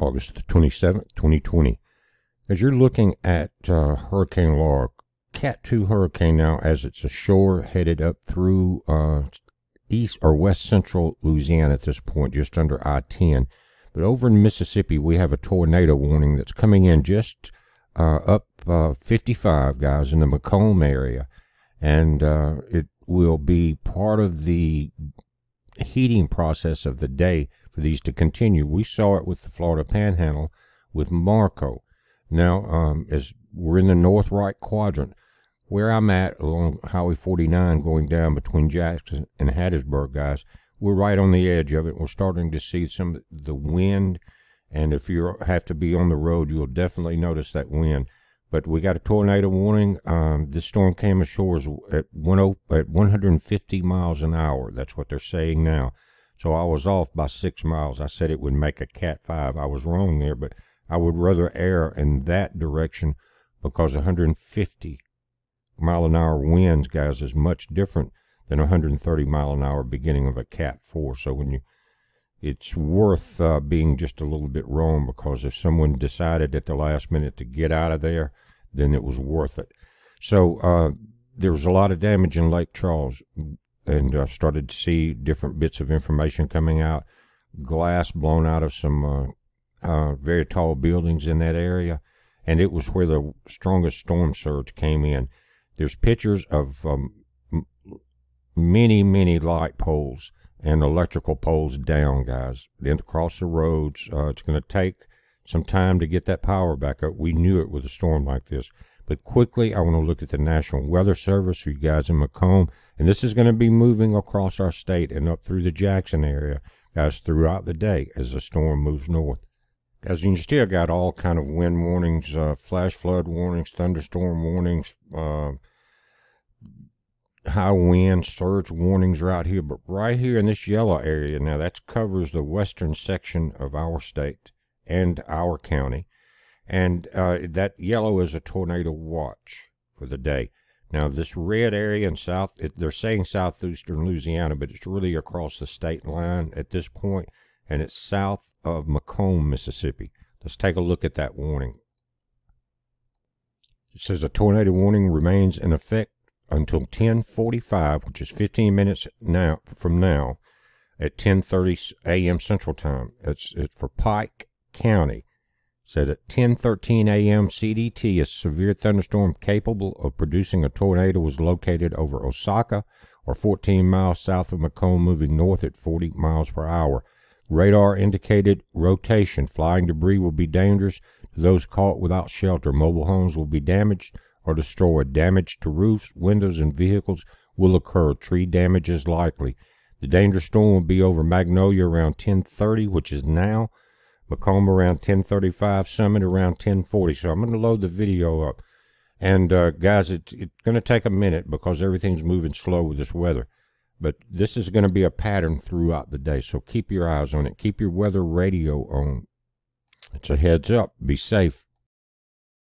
August 27, 2020. As you're looking at Hurricane Laura, Cat 2 hurricane now, as it's ashore headed up through east or west central Louisiana at this point, just under I-10. But over in Mississippi, we have a tornado warning that's coming in just up 55, guys, in the McComb area. And it will be part of the heating process of the day for these to continue. We saw it with the Florida Panhandle with Marco. Now, as we're in the north right quadrant, where I'm at along Highway 49 going down between Jackson and Hattiesburg, guys, we're right on the edge of it. We're starting to see some of the wind, and if you have to be on the road, you'll definitely notice that wind. But we got a tornado warning. This storm came ashore at 150 miles an hour. That's what they're saying now. So I was off by 6 miles. I said it would make a Cat 5. I was wrong there, but I would rather err in that direction because 150 mile an hour winds, guys, is much different than 130 mile an hour beginning of a Cat 4. So when you, it's worth being just a little bit wrong, because if someone decided at the last minute to get out of there, then it was worth it. So there was a lot of damage in Lake Charles, and I started to see different bits of information coming out. Glass blown out of some very tall buildings in that area, and it was where the strongest storm surge came in. There's pictures of many light poles and electrical poles down, guys, and across the roads. It's going to take some time to get that power back up. We knew it with a storm like this. But quickly, I want to look at the National Weather Service for you guys in Macomb. And this is going to be moving across our state and up through the Jackson area, guys, throughout the day as the storm moves north. Guys, you still got all kind of wind warnings, flash flood warnings, thunderstorm warnings, high wind surge warnings are out here. But right here in this yellow area now, that covers the western section of our state and our county, and that yellow is a tornado watch for the day. Now this red area in south, they're saying southeastern Louisiana, but it's really across the state line at this point, and it's south of Macomb, Mississippi. Let's take a look at that warning. It says a tornado warning remains in effect until 10:45, which is 15 minutes now from now, at 10:30 a.m. Central Time. It's for Pike County. It says at 10:13 a.m. CDT, a severe thunderstorm capable of producing a tornado was located over Osaka, or 14 miles south of Macomb, moving north at 40 miles per hour. Radar indicated rotation. Flying debris will be dangerous to those caught without shelter. Mobile homes will be damaged or destroyed. Damage to roofs, windows, and vehicles will occur. Tree damage is likely. The danger storm will be over Magnolia around 10:30, which is now, Macomb around 10:35, Summit around 10:40. So I'm going to load the video up. And guys, it's going to take a minute because everything's moving slow with this weather. But this is going to be a pattern throughout the day, so keep your eyes on it. Keep your weather radio on. It's a heads up. Be safe.